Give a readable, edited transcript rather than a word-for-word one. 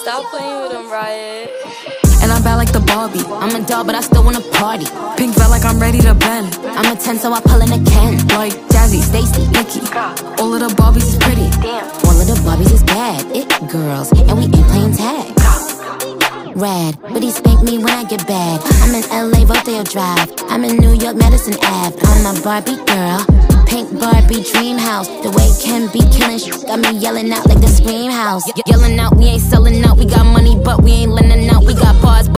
Stop playing with them, Riot. And I'm bad like the Barbie. I'm a doll, but I still wanna party. Pink felt like I'm ready to bend. I'm a 10, so I pull in a can. Like Jazzy, Stacy, Nikki. All of the Barbies is pretty. All of the Barbies is bad. It girls, and we ain't playing tag. Rad, but he spanked me when I get bad. I'm in LA, Rodeo Drive. I'm in New York, Madison Ave. I'm a Barbie girl, pink Barbie dream house. The way Ken be killing shit got me yelling out like the Scream House. Yelling out, we ain't selling out. We got money, but we ain't lending out. We got bars.